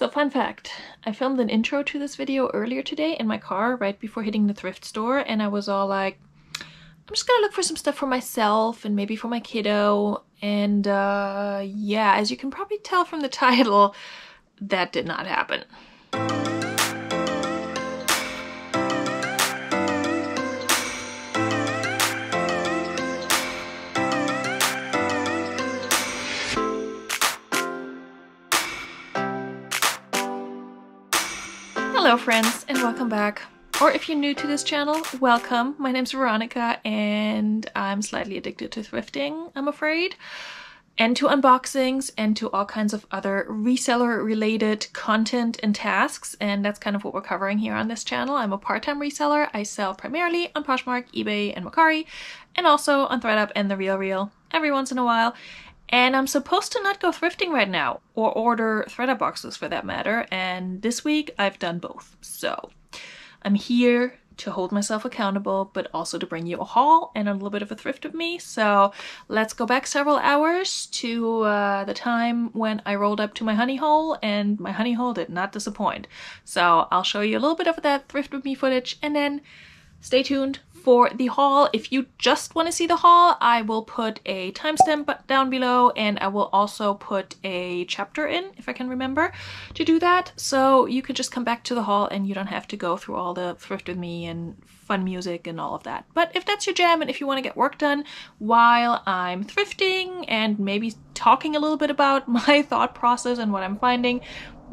So fun fact, I filmed an intro to this video earlier today in my car right before hitting the thrift store, and I was all like, I'm just gonna look for some stuff for myself and maybe for my kiddo, and yeah, as you can probably tell from the title, that did not happen. Hello friends and welcome back. Or if you're new to this channel, welcome. My name's Veronica and I'm slightly addicted to thrifting, I'm afraid, and to unboxings and to all kinds of other reseller related content and tasks, and that's kind of what we're covering here on this channel. I'm a part-time reseller. I sell primarily on Poshmark, eBay, and Mercari, and also on ThredUp and The RealReal every once in a while. And I'm supposed to not go thrifting right now, or order ThredUp boxes for that matter, and this week I've done both. So I'm here to hold myself accountable, but also to bring you a haul and a little bit of a thrift of me. So let's go back several hours to the time when I rolled up to my honey hole, and my honey hole did not disappoint. So I'll show you a little bit of that thrift with me footage, and then stay tuned for the haul. If you just want to see the haul, I will put a timestamp down below, and I will also put a chapter in, if I can remember to do that, so you can just come back to the haul and you don't have to go through all the thrift with me and fun music and all of that. But if that's your jam and if you want to get work done while I'm thrifting and maybe talking a little bit about my thought process and what I'm finding,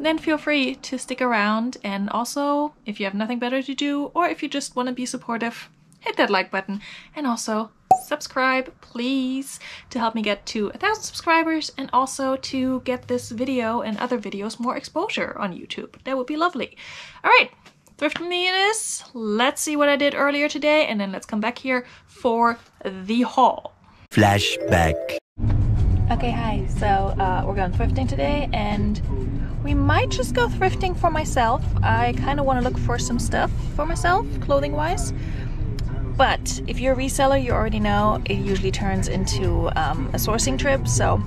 then feel free to stick around. And also, if you have nothing better to do, or if you just want to be supportive, hit that like button, and also subscribe, please, to help me get to 1,000 subscribers, and also to get this video and other videos more exposure on YouTube. That would be lovely. All right, thrift with me it is. Let's see what I did earlier today, and then let's come back here for the haul. Flashback. Okay, hi. So we're going thrifting today, and we might just go thrifting for myself. I kind of want to look for some stuff for myself, clothing-wise. But if you're a reseller, you already know it usually turns into a sourcing trip, so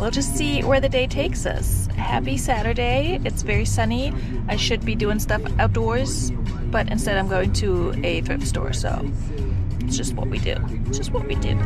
we'll just see where the day takes us. Happy Saturday, it's very sunny. I should be doing stuff outdoors, but instead I'm going to a thrift store, so it's just what we do. It's just what we do.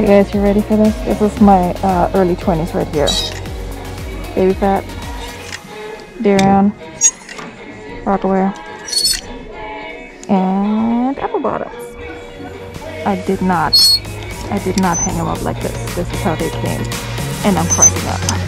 You guys, you ready for this? This is my early 20s right here. Baby fat, Darian, Rockaware, and apple bottoms. I did not hang them up like this. This is how they came, and I'm cracking up.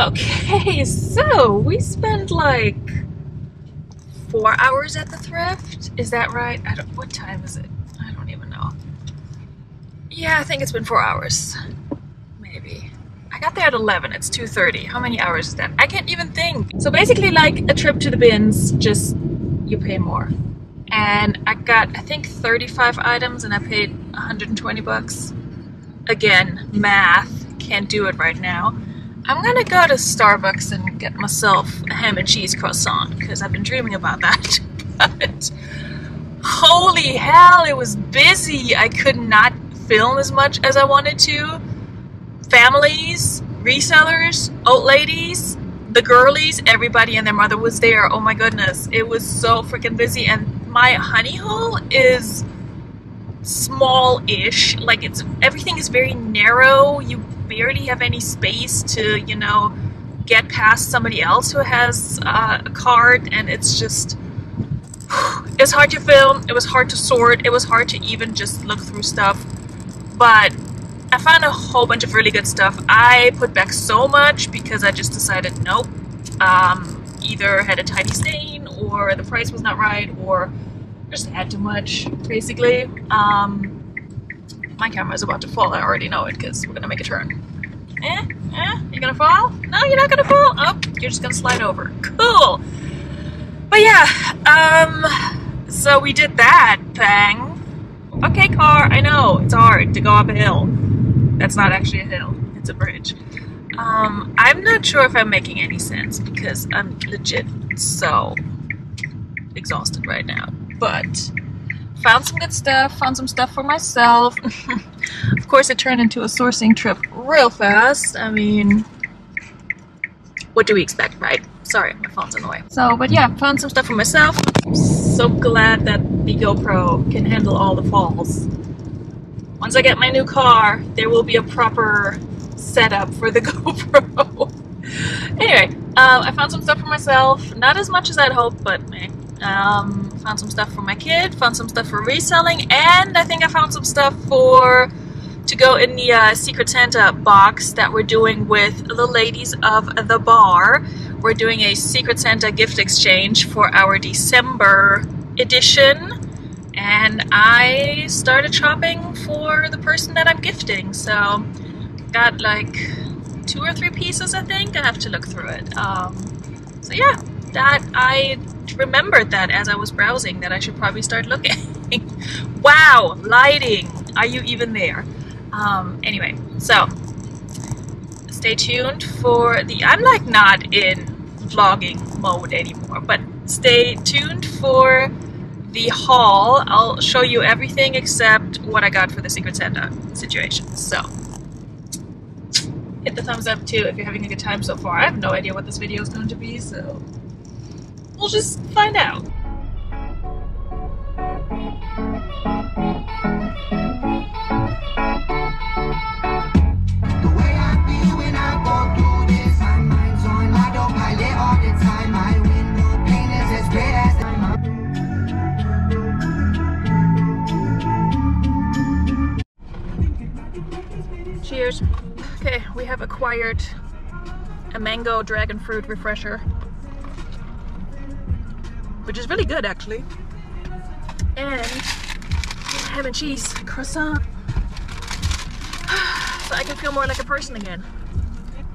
Okay, so we spent like 4 hours at the thrift. Is that right? I don't. What time is it? I don't even know. Yeah, I think it's been 4 hours, maybe. I got there at 11. It's 2:30. How many hours is that? I can't even think. So basically, like a trip to the bins, just you pay more. And I got, I think, 35 items, and I paid 120 bucks. Again, math, can't do it right now. I'm gonna go to Starbucks and get myself a ham and cheese croissant because I've been dreaming about that. But holy hell, it was busy. I could not film as much as I wanted to. Families, resellers, old ladies, the girlies, everybody and their mother was there. Oh my goodness, it was so freaking busy. And my honey hole is small-ish. Like, it's, everything is very narrow. You barely have any space to, you know, get past somebody else who has a cart, and it's just, it's hard to film, it was hard to sort, it was hard to even just look through stuff, but I found a whole bunch of really good stuff. I put back so much because I just decided, nope, either had a tiny stain, or the price was not right, or just had too much, basically. My camera is about to fall, I already know it, because we're gonna make a turn. You're gonna fall? No, you're not gonna fall. Oh, you're just gonna slide over. Cool. But yeah, so we did that thing. Okay, car, I know, it's hard to go up a hill. That's not actually a hill, it's a bridge. I'm not sure if I'm making any sense, because I'm legit so exhausted right now, but found some good stuff, found some stuff for myself. Of course, it turned into a sourcing trip real fast. I mean, what do we expect, right? Sorry, my phone's in the way. So, but yeah, found some stuff for myself. I'm so glad that the GoPro can handle all the falls. Once I get my new car, there will be a proper setup for the GoPro. Anyway, I found some stuff for myself. Not as much as I'd hoped, but man. Found some stuff for my kid, found some stuff for reselling, and I think I found some stuff for to go in the Secret Santa box that we're doing with the ladies of the bar. We're doing a Secret Santa gift exchange for our December edition, and I started shopping for the person that I'm gifting, so got like 2 or 3 pieces, I think. I have to look through it. So yeah, that I remembered that as I was browsing that I should probably start looking. Wow, lighting, are you even there? Anyway, so stay tuned for the, I'm like not in vlogging mode anymore, but stay tuned for the haul. I'll show you everything except what I got for the Secret Santa situation. So hit the thumbs up too if you're having a good time so far. I have no idea what this video is going to be, so we'll just find out. Cheers. Okay, we have acquired a mango dragon fruit refresher, which is really good actually, and ham and cheese croissant, so I can feel more like a person again.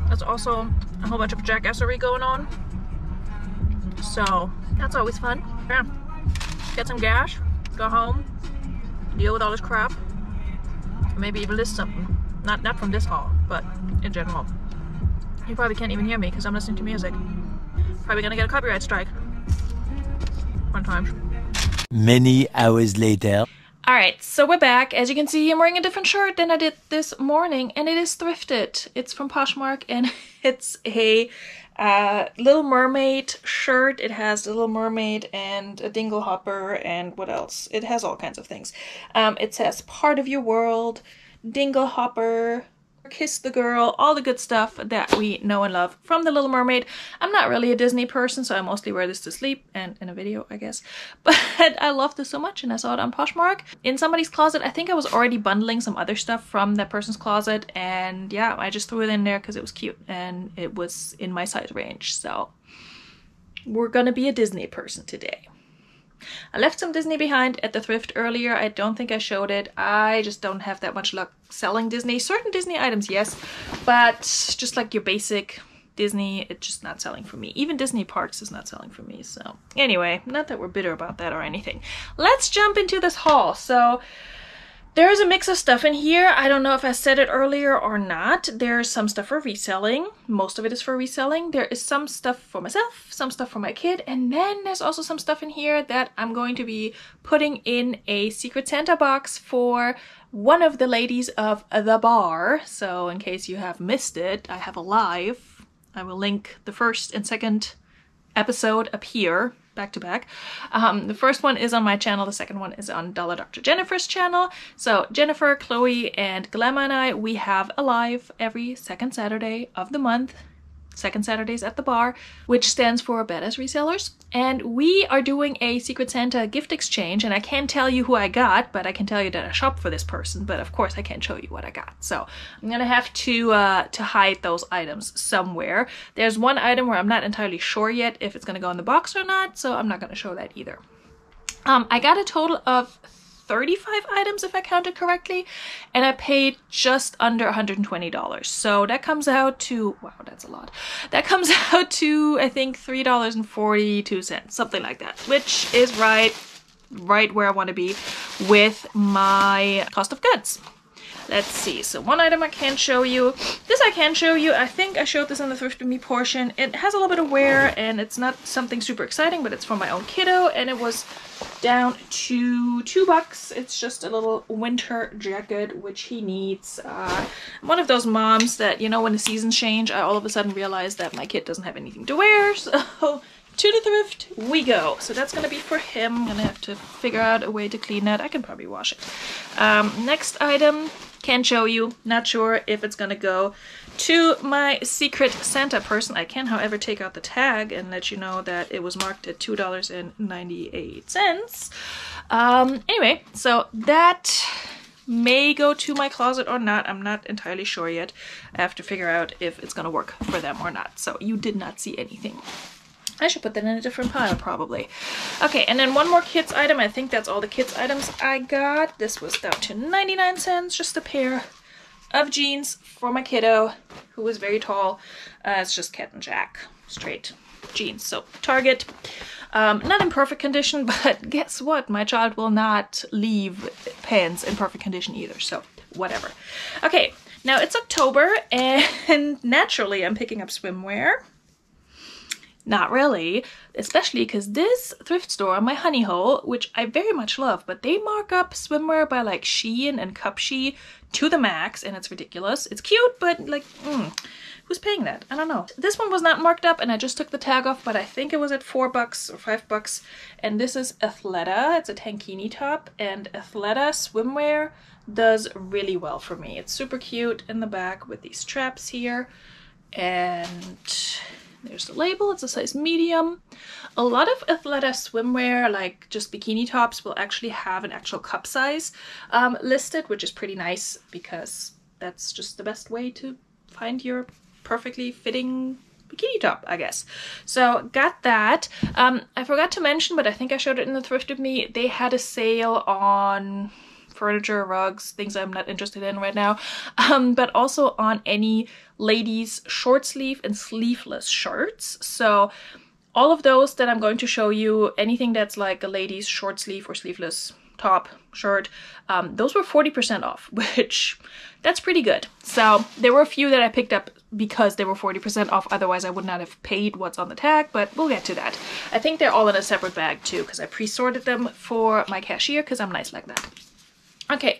There's also a whole bunch of jackassery going on, so that's always fun. Yeah, get some cash, go home, deal with all this crap, maybe even list something, not from this haul, but in general. You probably can't even hear me because I'm listening to music. Probably gonna get a copyright strike. Fun times. Many hours later. Alright, so we're back. As you can see, I'm wearing a different shirt than I did this morning, and it is thrifted. It's from Poshmark, and it's a Little Mermaid shirt. It has a Little Mermaid and a dingle hopper and what else? It has all kinds of things. It says part of your world, dingle hopper, kiss the girl, all the good stuff that we know and love from the Little Mermaid. I'm not really a Disney person, so I mostly wear this to sleep and in a video, I guess. But I love this so much, and I saw it on Poshmark in somebody's closet. I think I was already bundling some other stuff from that person's closet, and yeah, I just threw it in there because it was cute and it was in my size range. So we're gonna be a Disney person today. I left some Disney behind at the thrift earlier. I don't think I showed it. I just don't have that much luck selling Disney. Certain Disney items, yes, but just like your basic Disney, it's just not selling for me. Even Disney parks is not selling for me. So anyway, not that we're bitter about that or anything. Let's jump into this haul. So there's a mix of stuff in here. I don't know if I said it earlier or not. There's some stuff for reselling. Most of it is for reselling. There is some stuff for myself, some stuff for my kid, and then there's also some stuff in here that I'm going to be putting in a Secret Santa box for one of the ladies of the bar. So in case you have missed it, I have a live. I will link the first and second episode up here, back to back. The first one is on my channel, the second one is on Dollar Dr. Jennifer's channel. So Jennifer, Chloe, and Glamour and I, we have a live every second Saturday of the month. Second Saturdays at the bar, which stands for Badass Resellers. And we are doing a Secret Santa gift exchange, and I can't tell you who I got, but I can tell you that I shopped for this person, but of course I can't show you what I got. So I'm gonna have to hide those items somewhere. There's one item where I'm not entirely sure yet if it's gonna go in the box or not, so I'm not gonna show that either. I got a total of 35 items if I counted correctly, and I paid just under $120. So that comes out to, wow, that's a lot. That comes out to, I think, $3.42, something like that, which is right where I want to be with my cost of goods. Let's see, so one item I can't show you. This I can show you. I think I showed this in the Thrift With Me portion. It has a little bit of wear, and it's not something super exciting, but it's for my own kiddo, and it was down to $2. It's just a little winter jacket, which he needs. I'm one of those moms that, you know, when the seasons change, I all of a sudden realize that my kid doesn't have anything to wear, so to the thrift we go. So that's gonna be for him. I'm gonna have to figure out a way to clean that. I can probably wash it. Next item, can't show you, not sure if it's gonna go to my Secret Santa person. I can, however, take out the tag and let you know that it was marked at $2.98. Anyway, so that may go to my closet or not. I'm not entirely sure yet. I have to figure out if it's gonna work for them or not. So you did not see anything. I should put that in a different pile, probably. Okay, and then one more kids item. I think that's all the kids items I got. This was down to 99 cents, just a pair of jeans for my kiddo, who was very tall. It's just Cat and Jack, straight jeans. So Target, not in perfect condition, but guess what? My child will not leave pants in perfect condition either, so whatever. Okay, now it's October, and naturally I'm picking up swimwear. Not really, especially because this thrift store, my Honey Hole, which I very much love, but they mark up swimwear by like Shein and Cupshe to the max, and it's ridiculous. It's cute, but like, who's paying that? I don't know. This one was not marked up, and I just took the tag off, but I think it was at $4 or $5. And this is Athleta. It's a tankini top, and Athleta swimwear does really well for me. It's super cute in the back with these straps here, and there's the label. It's a size medium. A lot of Athleta swimwear, like just bikini tops, will actually have an actual cup size listed, which is pretty nice because that's just the best way to find your perfectly fitting bikini top, I guess. So got that. I forgot to mention, but I think I showed it in the Thrift With Me, they had a sale on furniture, rugs, things I'm not interested in right now, but also on any ladies short sleeve and sleeveless shirts. So all of those that I'm going to show you, anything that's like a ladies short sleeve or sleeveless top, shirt, those were 40% off, which that's pretty good. So there were a few that I picked up because they were 40% off, otherwise I would not have paid what's on the tag, but we'll get to that. I think they're all in a separate bag too, because I pre-sorted them for my cashier because I'm nice like that. Okay,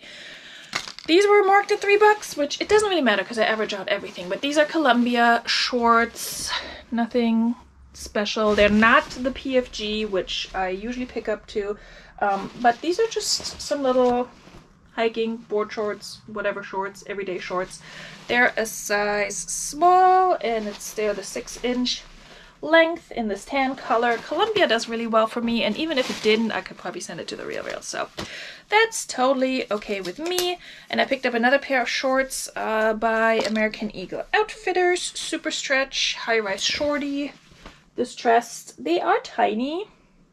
these were marked at $3, which it doesn't really matter because I average out everything, but these are Columbia shorts, nothing special. They're not the PFG, which I usually pick up too, but these are just some little hiking board shorts, whatever shorts, everyday shorts. They're a size small and they're the 6-inch length in this tan color. Columbia does really well for me, and even if it didn't, I could probably send it to The RealReal, so that's totally okay with me. And I picked up another pair of shorts by American Eagle Outfitters, super stretch, high-rise shorty distressed. They are tiny.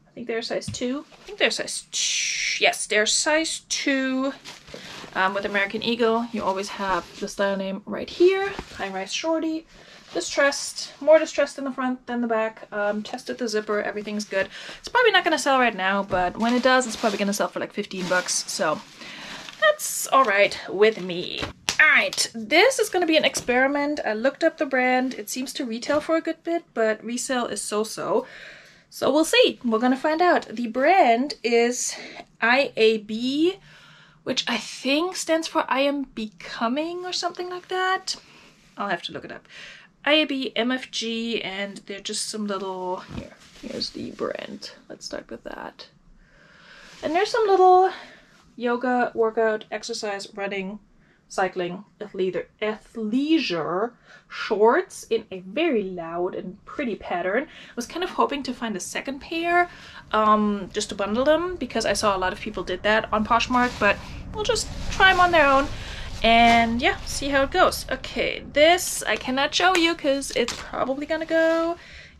I think they're size 2. I think they're size 2. Yes, they're size 2. With American Eagle, you always have the style name right here. High-rise shorty. Distressed. More distressed in the front than the back. Tested the zipper. Everything's good. It's probably not going to sell right now, but when it does, it's probably going to sell for like $15. So that's all right with me. Alright, this is going to be an experiment. I looked up the brand. It seems to retail for a good bit, but resale is so-so. So we'll see. We're going to find out. The brand is IAB, which I think stands for I Am Becoming or something like that. I'll have to look it up. IAB, MFG, and they're just some little... Here, here's the brand. Let's start with that. And there's some little yoga, workout, exercise, running, cycling, athleisure shorts in a very loud and pretty pattern. I was kind of hoping to find a second pair just to bundle them, because I saw a lot of people did that on Poshmark, but we'll just try them on their own and yeah, see how it goes. Okay, this I cannot show you because it's probably gonna go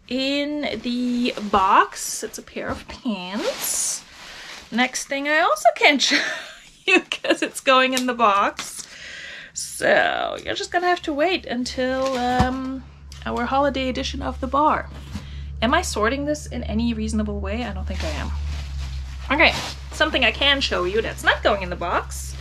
in the box. It's a pair of pants. Next thing I also can't show you because it's going in the box. So you're just gonna have to wait until our holiday edition of the bar. Am I sorting this in any reasonable way? I don't think I am. Okay, something I can show you that's not going in the box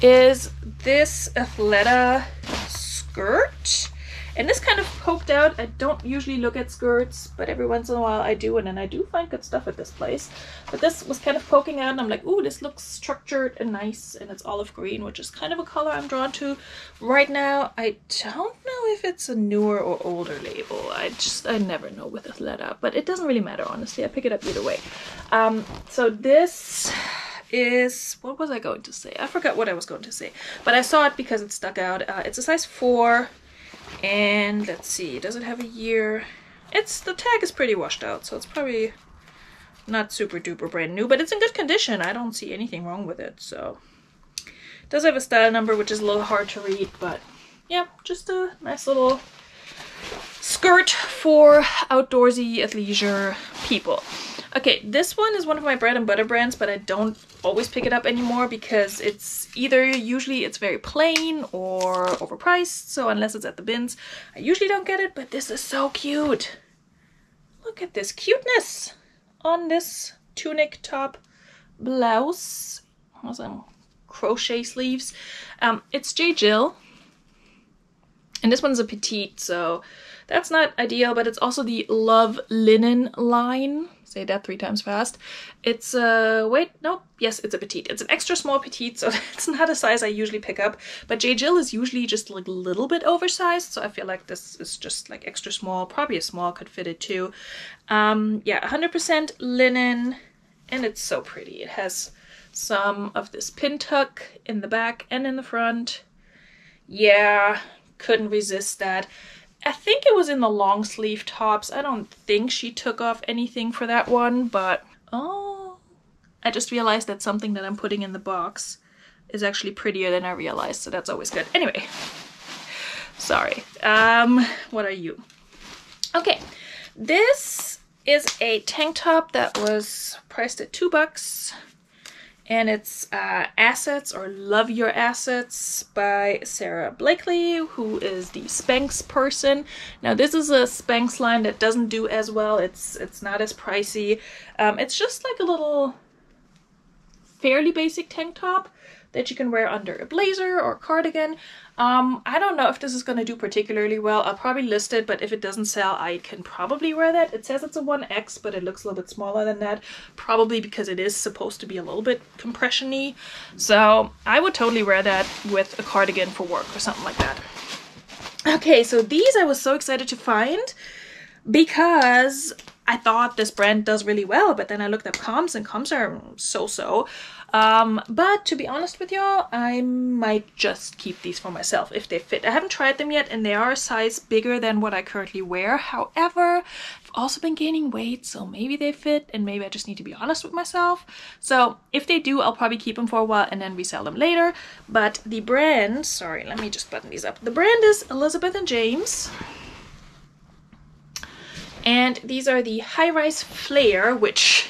is this Athleta skirt. And this kind of poked out. I don't usually look at skirts, but every once in a while I do, and then I do find good stuff at this place. But this was kind of poking out, and I'm like, ooh, this looks structured and nice, and it's olive green, which is kind of a color I'm drawn to right now. I don't know if it's a newer or older label. I never know with Athleta, but it doesn't really matter, honestly. I pick it up either way. So this is, what was I going to say? I forgot what I was going to say, but I saw it because it stuck out. It's a size 4. And let's see, does it have a year? It's, the tag is pretty washed out, so it's probably not super duper brand new, but it's in good condition. I don't see anything wrong with it. So it does have a style number, which is a little hard to read, but yeah, just a nice little skirt for outdoorsy athleisure people. Okay, this one is one of my bread and butter brands, but I don't always pick it up anymore because it's either, usually it's very plain or overpriced, so unless it's at the bins, I usually don't get it, but this is so cute. Look at this cuteness on this tunic top blouse. Awesome crochet sleeves. It's J. Jill. And this one's a petite, so that's not ideal, but it's also the Love Linen line. Say that 3 times fast. It's a, wait, nope, yes, it's a petite. It's an extra small petite, so it's not a size I usually pick up. But J. Jill is usually just like a little bit oversized, so I feel like this is just like extra small. Probably a small could fit it too. Yeah, 100% linen, and it's so pretty. It has some of this pin tuck in the back and in the front. Yeah. Couldn't resist that. I think it was in the long sleeve tops. I don't think she took off anything for that one, but oh, I just realized that something that I'm putting in the box is actually prettier than I realized, so that's always good. Anyway, sorry. What are you? Okay, this is a tank top that was priced at $2. And it's Assets or Love Your Assets by Sarah Blakely, who is the Spanx person. Now this is a Spanx line that doesn't do as well. It's not as pricey. It's just like a little fairly basic tank top that you can wear under a blazer or cardigan. I don't know if this is going to do particularly well. I'll probably list it, but if it doesn't sell, I can probably wear that. It says it's a 1X, but it looks a little bit smaller than that, probably because it is supposed to be a little bit compression-y. So I would totally wear that with a cardigan for work or something like that. Okay, so these I was so excited to find because I thought this brand does really well, but then I looked up comps and comps are so-so. But to be honest with y'all, I might just keep these for myself if they fit. I haven't tried them yet and they are a size bigger than what I currently wear. However, I've also been gaining weight, so maybe they fit and maybe I just need to be honest with myself. So if they do, I'll probably keep them for a while and then resell them later. But the brand, sorry, let me just button these up. The brand is Elizabeth and James. And these are the high-rise flare, which,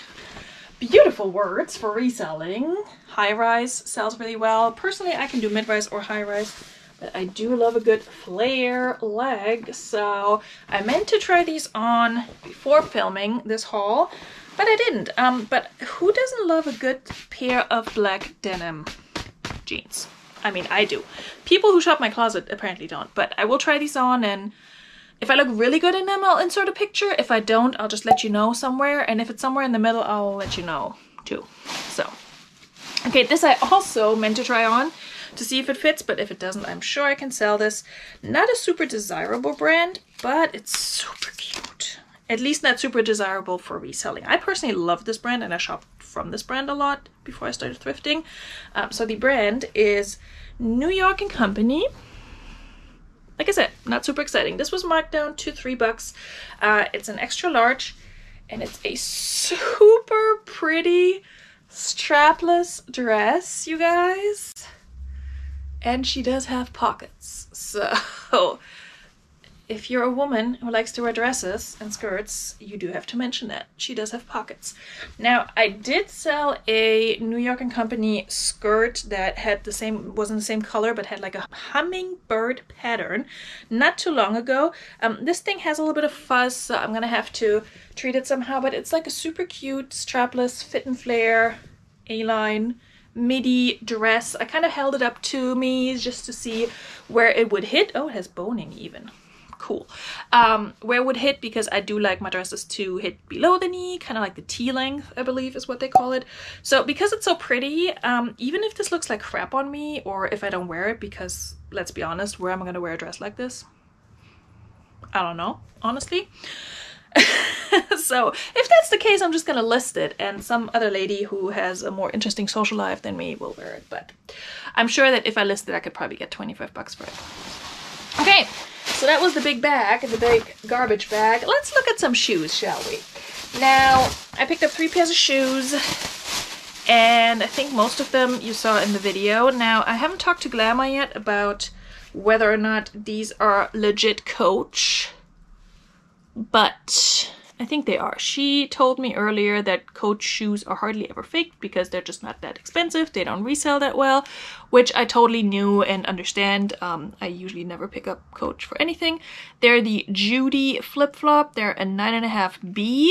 beautiful words for reselling. High-rise sells really well. Personally, I can do mid-rise or high-rise, but I do love a good flare leg. So I meant to try these on before filming this haul, but I didn't. But who doesn't love a good pair of black denim jeans? I mean, I do. People who shop my closet apparently don't, but I will try these on, and if I look really good in them, I'll insert a picture. If I don't, I'll just let you know somewhere. And if it's somewhere in the middle, I'll let you know too. So, okay, this I also meant to try on to see if it fits, but if it doesn't, I'm sure I can sell this. Not a super desirable brand, but it's super cute. At least not super desirable for reselling. I personally love this brand and I shopped from this brand a lot before I started thrifting. So the brand is New York & Company. Like I said, not super exciting. This was marked down to $3. It's an extra large and it's a super pretty strapless dress, you guys. And she does have pockets. So if you're a woman who likes to wear dresses and skirts, you do have to mention that. She does have pockets. Now, I did sell a New York & Company skirt that had the same, wasn't the same color, but had like a hummingbird pattern not too long ago. This thing has a little bit of fuzz, so I'm gonna have to treat it somehow, but it's like a super cute strapless fit and flare A-line midi dress. I kind of held it up to me just to see where it would hit. Oh, it has boning even. Cool. Where would hit, because I do like my dresses to hit below the knee, kind of like the T length, I believe is what they call it. So because it's so pretty, even if this looks like crap on me or if I don't wear it, because let's be honest, where am I going to wear a dress like this? I don't know, honestly. So if that's the case, I'm just gonna list it and some other lady who has a more interesting social life than me will wear it. But I'm sure that if I list it, I could probably get $25 for it. Okay. So that was the big bag, the big garbage bag. Let's look at some shoes, shall we? Now, I picked up 3 pairs of shoes, and I think most of them you saw in the video. Now, I haven't talked to Glamour yet about whether or not these are legit Coach, but I think they are. She told me earlier that Coach shoes are hardly ever faked because they're just not that expensive. They don't resell that well, which I totally knew and understand. I usually never pick up Coach for anything. They're the Judy flip-flop. They're a 9.5B.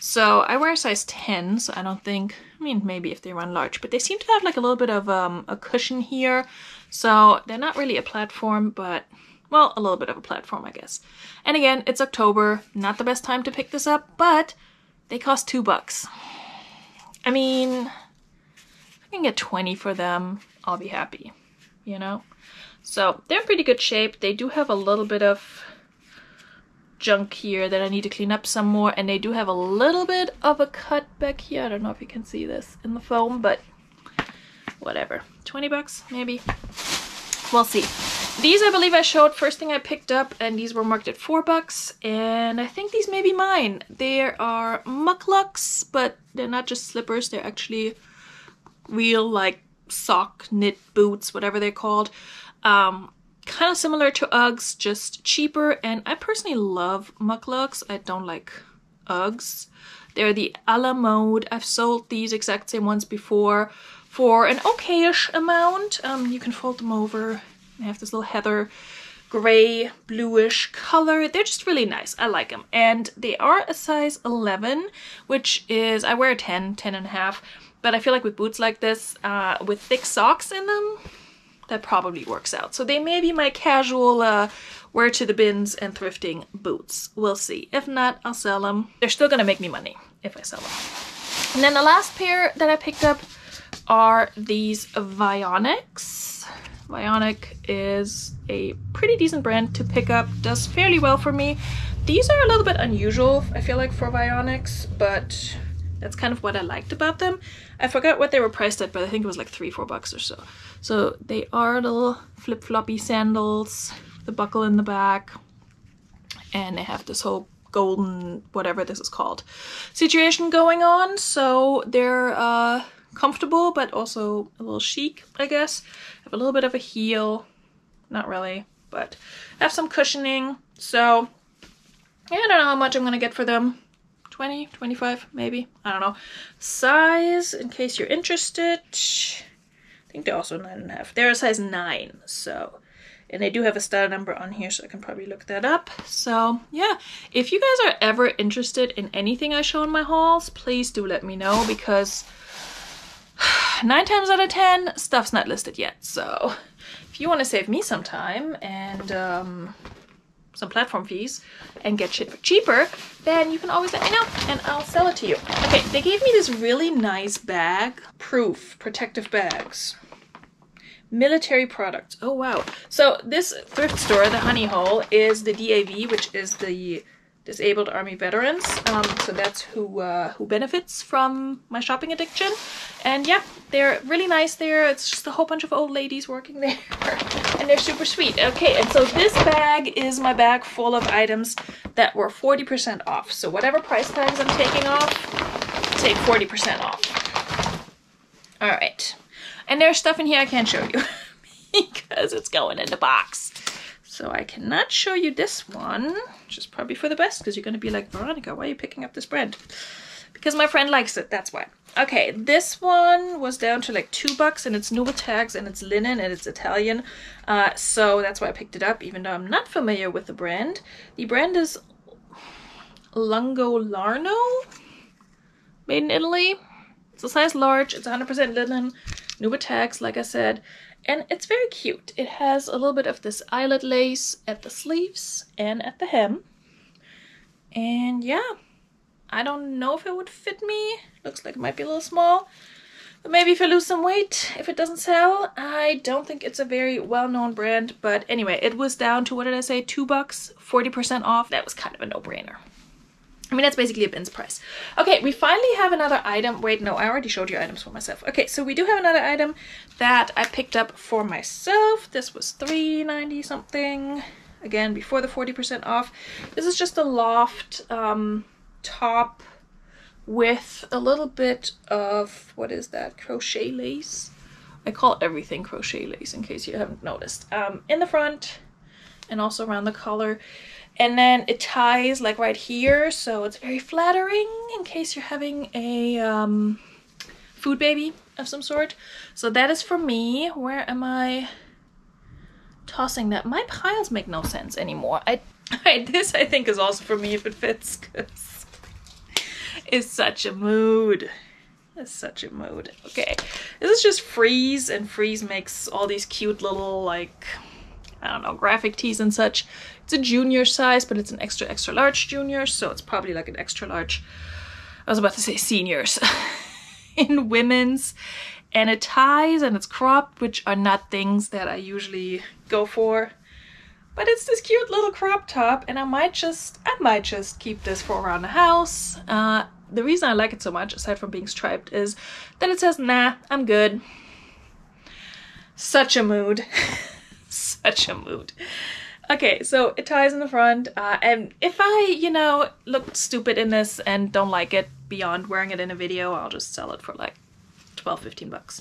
So I wear a size 10, so I don't think, I mean, maybe if they run large, but they seem to have like a little bit of a cushion here. So they're not really a platform, but well, a little bit of a platform, I guess. And again, it's October, not the best time to pick this up, but they cost $2. I mean, if I can get 20 for them, I'll be happy, you know? So they're in pretty good shape. They do have a little bit of junk here that I need to clean up some more, and they do have a little bit of a cut back here. I don't know if you can see this in the foam, but whatever. $20 maybe? We'll see. These I believe I showed first thing I picked up, and these were marked at $4, and I think these may be mine. They are Mukluks, but they're not just slippers, they're actually real like sock knit boots, whatever they're called. Kind of similar to Uggs, just cheaper, and I personally love Mukluks. I don't like Uggs. They're the a la mode. I've sold these exact same ones before for an okay-ish amount. You can fold them over. They have this little heather gray bluish color. They're just really nice. I like them, and they are a size 11, which is, I wear a 10 and a half, But I feel like with boots like this, with thick socks in them, that probably works out. So they may be my casual wear to the bins and thrifting boots. We'll see. If not, I'll sell them. They're still gonna make me money if I sell them. And then the last pair that I picked up are these Vionics. Vionic is a pretty decent brand to pick up, does fairly well for me. These are a little bit unusual, I feel like, for Vionics, but that's kind of what I liked about them. I forgot what they were priced at, but I think it was like $3-4 or so. So they are little flip-floppy sandals, the buckle in the back, and they have this whole golden, whatever this is called, situation going on. So they're comfortable, but also a little chic, I guess. Have a little bit of a heel, not really, but have some cushioning. So I don't know how much I'm gonna get for them. 20, 25, maybe, I don't know. Size, in case you're interested, I think they're also 9.5. They're a size 9, so, and they do have a style number on here, so I can probably look that up. So yeah, if you guys are ever interested in anything I show in my hauls, please do let me know, because 9 times out of 10, stuff's not listed yet. So if you want to save me some time and some platform fees and get shit for cheaper, then you can always let me know and I'll sell it to you. Okay, they gave me this really nice bag, proof, protective bags, military products. Oh wow. So this thrift store, the Honey Hole, is the DAV, which is the Disabled Army Veterans. So that's who benefits from my shopping addiction. And yeah, they're really nice there. It's just a whole bunch of old ladies working there and they're super sweet. Okay, and so this bag is my bag full of items that were 40% off. So whatever price tags I'm taking off, take 40% off. All right. And there's stuff in here I can't show you because it's going in the box. So I cannot show you this one, which is probably for the best, because you're going to be like, Veronica, why are you picking up this brand? Because my friend likes it, that's why. Okay, this one was down to like $2 and it's new with tags and it's linen and it's Italian. So that's why I picked it up, even though I'm not familiar with the brand. The brand is Lungolarno, made in Italy. It's a size large, it's 100% linen, new with tags, like I said. And it's very cute. It has a little bit of this eyelet lace at the sleeves and at the hem. And yeah, I don't know if it would fit me. Looks like it might be a little small. But maybe if I lose some weight, if it doesn't sell. I don't think it's a very well-known brand. But anyway, it was down to, what did I say, $2, 40% off. That was kind of a no-brainer. I mean, that's basically a bin's price. Okay, we finally have another item. Wait, no, I already showed you items for myself. Okay, so we do have another item that I picked up for myself. This was $3.90 something. Again, before the 40% off. This is just a Loft top with a little bit of, what is that, crochet lace? I call everything crochet lace in case you haven't noticed. In the front and also around the collar. And then it ties like right here, so it's very flattering in case you're having a food baby of some sort. So that is for me. Where am I tossing that? My piles make no sense anymore. This I think is also for me if it fits, because it's such a mood. It's such a mood. Okay, this is just Freeze, and Freeze makes all these cute little, like, I don't know, graphic tees and such. It's a junior size, but it's an extra, extra large junior. So it's probably like an extra large, I was about to say seniors, in women's. And it ties and it's cropped, which are not things that I usually go for. But it's this cute little crop top, and I might just keep this for around the house. The reason I like it so much, aside from being striped, is that it says, nah, I'm good. Such a mood. Such a mood. Okay, so it ties in the front, and if I, you know, look stupid in this and don't like it beyond wearing it in a video, I'll just sell it for like 12, 15 bucks.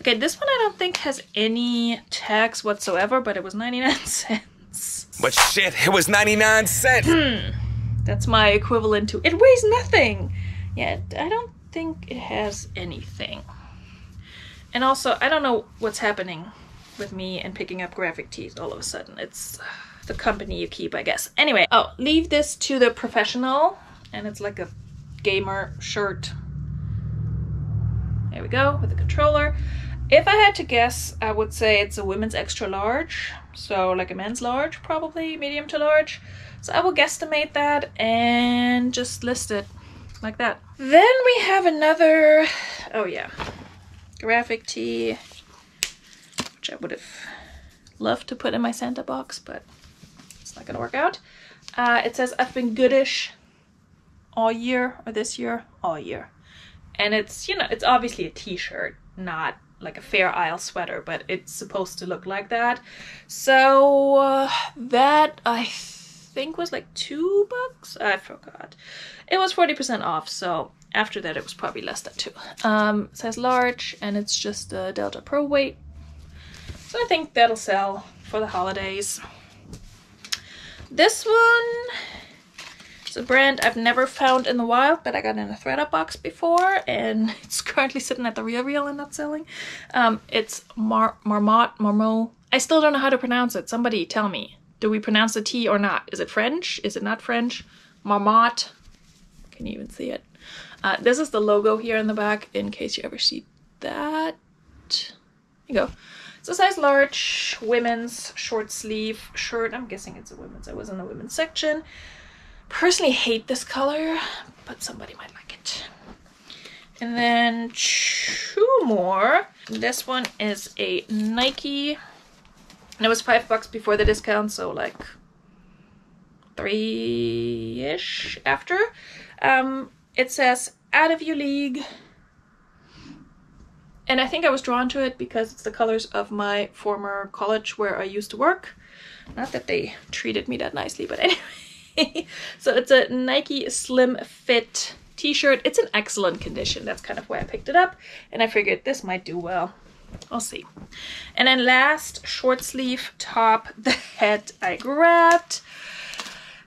Okay, this one I don't think has any tags whatsoever, but it was 99 cents. But shit, it was 99 cents! That's my equivalent to, it weighs nothing! Yeah, I don't think it has anything. And also, I don't know what's happening with me and picking up graphic tees all of a sudden. It's the company you keep, I guess. Anyway, oh, leave this to the professional, and it's like a gamer shirt. we go, with the controller. If I had to guess, I would say it's a women's extra large, so like a men's large, probably medium to large. So I will guesstimate that and just list it like that. Then we have another, oh yeah, graphic tee, which I would have loved to put in my Santa box, but it's not gonna work out. It says, I've been goodish all year, or this year, all year. And it's, you know, it's obviously a t-shirt, not like a Fair Isle sweater, but it's supposed to look like that. So that I think was like $2. I forgot. It was 40% off, so after that it was probably less than $2. It says large, and it's just the Delta Pro weight. So I think that'll sell for the holidays. This one is a brand I've never found in the wild, but I got in a ThredUp box before, and it's currently sitting at The RealReal and not selling. It's Marmotte. I still don't know how to pronounce it. Somebody tell me. Do we pronounce the T or not? Is it French? Is it not French? Marmotte. Can you even see it? This is the logo here in the back, in case you ever see that. Here you go. It's a size large, women's, short sleeve shirt. I'm guessing it's a women's. I was in the women's section. Personally hate this color, but somebody might like it. And then two more. This one is a Nike. And it was $5 before the discount, so like $3-ish after. It says, out of your league. And I think I was drawn to it because it's the colors of my former college where I used to work. Not that they treated me that nicely, but anyway. So it's a Nike Slim Fit t-shirt. It's in excellent condition. That's kind of why I picked it up. And I figured this might do well. I'll see. And then last, short sleeve top that I grabbed.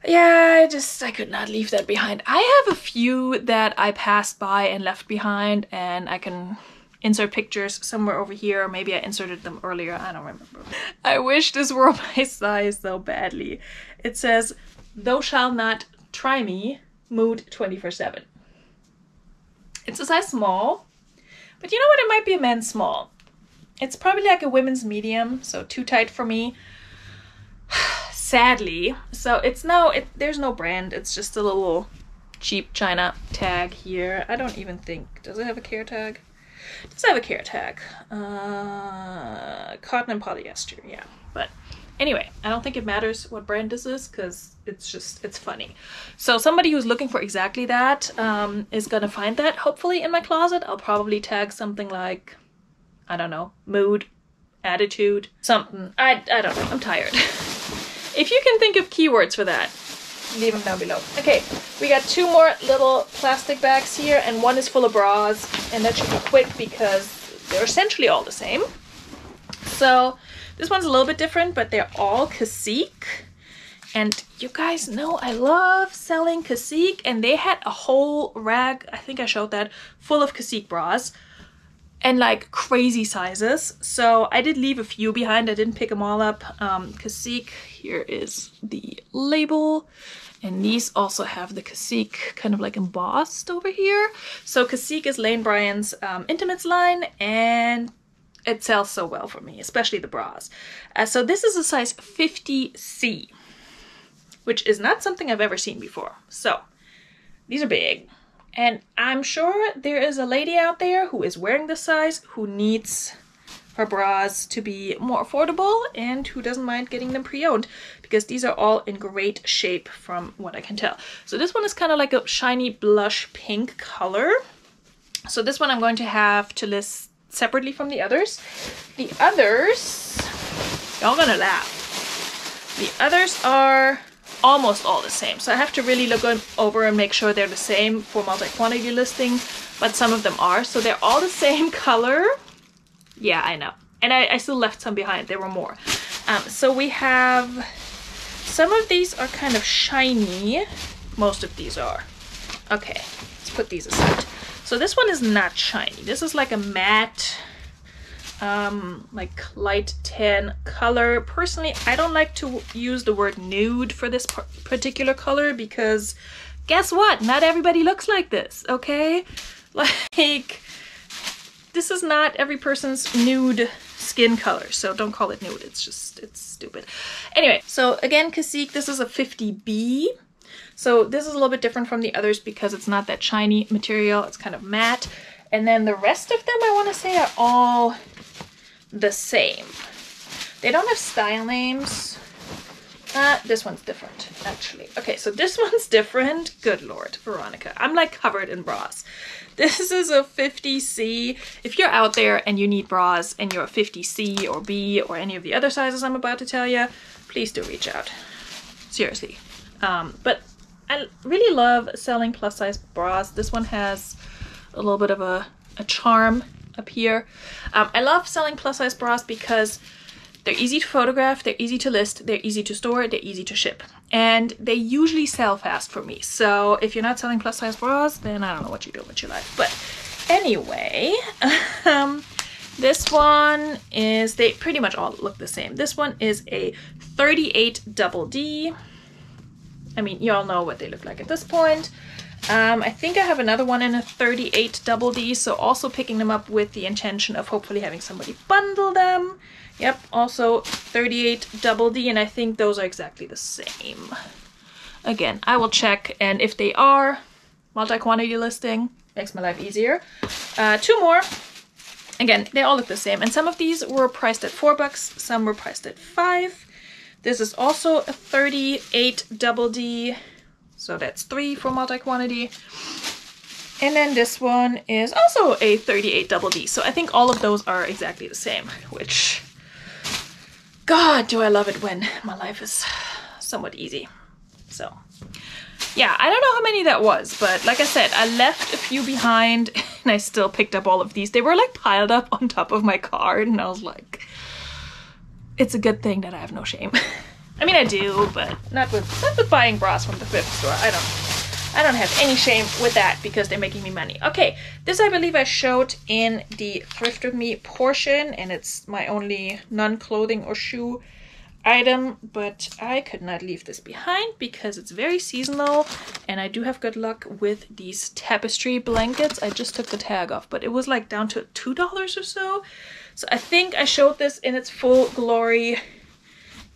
Yeah, I could not leave that behind. I have a few that I passed by and left behind, and I can insert pictures somewhere over here, or maybe I inserted them earlier, I don't remember. I wish this were my size so badly. It says, thou shall not try me, mood 24/7. It's a size small, but you know what, it might be a men's small. It's probably like a women's medium, so too tight for me, sadly. So it's there's no brand, it's just a little cheap China tag here. I don't even think, does it have a care tag? Does have a care tag. Cotton and polyester, yeah. But anyway, I don't think it matters what brand this is because it's funny. So somebody who's looking for exactly that is gonna find that hopefully in my closet. I'll probably tag something like, I don't know, mood, attitude, something. I don't know, I'm tired. If you can think of keywords for that, leave them down below. Okay, we got two more little plastic bags here, and one is full of bras, and that should be quick because they're essentially all the same. So this one's a little bit different, but they're all Cacique, and you guys know I love selling Cacique, and they had a whole rag, I think I showed that, full of Cacique bras and like crazy sizes. So I did leave a few behind, I didn't pick them all up. Cacique, here is the label, and these also have the Cacique kind of like embossed over here. So Cacique is Lane Bryant's intimates line, and it sells so well for me, especially the bras. So this is a size 50C, which is not something I've ever seen before. So these are big. And I'm sure there is a lady out there who is wearing this size who needs her bras to be more affordable and who doesn't mind getting them pre-owned, because these are all in great shape from what I can tell. So this one is kind of like a shiny blush pink color. So this one I'm going to have to list separately from the others. The others, y'all gonna laugh. The others are almost all the same, so I have to really look over and make sure they're the same for multi-quantity listing, but some of them are. So they're all the same color. Yeah, I know, and I still left some behind, there were more. So we have, some of these are kind of shiny, most of these are. Okay, let's put these aside. So this one is not shiny, this is like a matte, like light tan color. Personally, I don't like to use the word nude for this particular color, because guess what? Not everybody looks like this, okay? Like, This is not every person's nude skin color, so don't call it nude. It's just, it's stupid. Anyway, so again, Cacique, this is a 50B. So this is a little bit different from the others because it's not that shiny material. It's kind of matte. And then the rest of them, I want to say, are all the same. They don't have style names. This one's different, actually. Okay, so this one's different. Good Lord, Veronica. I'm like covered in bras. This is a 50C. If you're out there and you need bras and you're a 50C or B or any of the other sizes I'm about to tell you, please do reach out. Seriously. But I really love selling plus size bras. This one has a little bit of a charm up here. I love selling plus size bras because they're easy to photograph, they're easy to list, they're easy to store, they're easy to ship. And they usually sell fast for me. So if you're not selling plus size bras, then I don't know what you do with your life. But anyway, this one is, they pretty much all look the same. This one is a 38 double D. I mean, y'all know what they look like at this point. I think I have another one in a 38 double D, so also picking them up with the intention of hopefully having somebody bundle them. Yep, also 38 double D, and I think those are exactly the same. Again, I will check, and if they are, multi-quantity listing makes my life easier. Two more. Again, they all look the same, and some of these were priced at $4, some were priced at $5. This is also a 38 double D. So that's 3 for multi-quantity. And then this one is also a 38 double D. So I think all of those are exactly the same, which, God, do I love it when my life is somewhat easy. So yeah, I don't know how many that was, but like I said, I left a few behind and I still picked up all of these. They were like piled up on top of my card and I was like, it's a good thing that I have no shame. I mean, I do, but not with buying bras from the thrift store. I don't have any shame with that because they're making me money. Okay, this I believe I showed in the Thrift With Me portion, and it's my only non-clothing or shoe item, but I could not leave this behind because it's very seasonal, and I do have good luck with these tapestry blankets. I just took the tag off, but it was like down to $2 or so. So I think I showed this in its full glory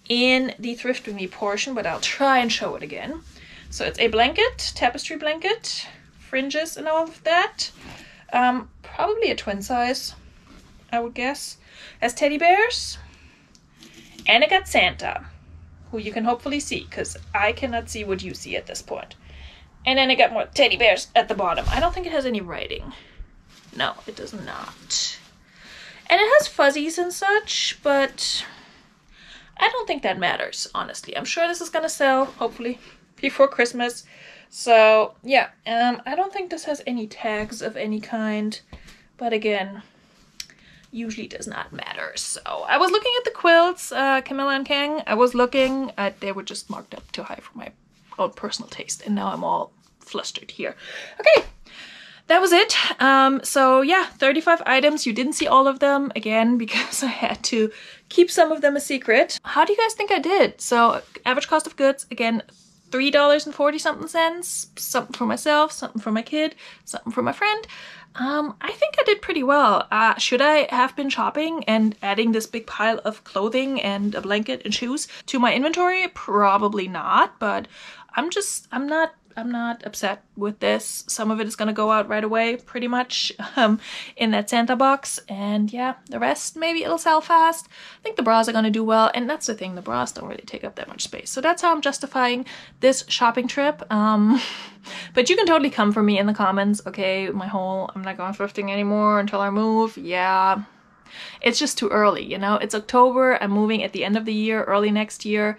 in the Thrift With Me portion, but I'll try and show it again. So it's a blanket, tapestry blanket, fringes and all of that. Probably a twin size, I would guess. Has teddy bears. And it got Santa, who you can hopefully see, because I cannot see what you see at this point. And then it got more teddy bears at the bottom. I don't think it has any writing. No, it does not. And it has fuzzies and such, but I don't think that matters, honestly. I'm sure this is gonna sell, hopefully, before Christmas. So yeah, I don't think this has any tags of any kind, but again, usually does not matter. So I was looking at the quilts, Camilla and Kang. I was looking at, they were just marked up too high for my own personal taste, and now I'm all flustered here. Okay. That was it. So yeah, 35 items. You didn't see all of them again because I had to keep some of them a secret. How do you guys think I did? So average cost of goods, again, $3.40 something, something for myself, something for my kid, something for my friend. I think I did pretty well. Should I have been shopping and adding this big pile of clothing and a blanket and shoes to my inventory? Probably not, but I'm not upset with this. Some of it is gonna go out right away, pretty much, in that Santa box. And yeah, the rest, maybe it'll sell fast. I think the bras are gonna do well, and that's the thing, the bras don't really take up that much space. So that's how I'm justifying this shopping trip. But you can totally come for me in the comments, okay? My whole, I'm not going thrifting anymore until I move, yeah. It's just too early, you know? It's October, I'm moving at the end of the year, early next year.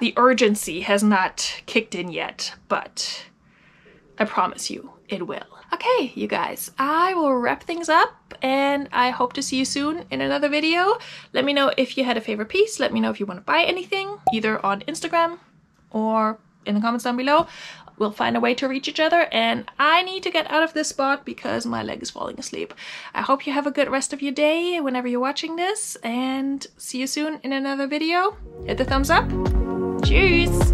The urgency has not kicked in yet, but I promise you it will. Okay, you guys, I will wrap things up and I hope to see you soon in another video. Let me know if you had a favorite piece. Let me know if you want to buy anything, either on Instagram or in the comments down below. We'll find a way to reach each other, and I need to get out of this spot because my leg is falling asleep. I hope you have a good rest of your day whenever you're watching this, and see you soon in another video. Hit the thumbs up. Cheers!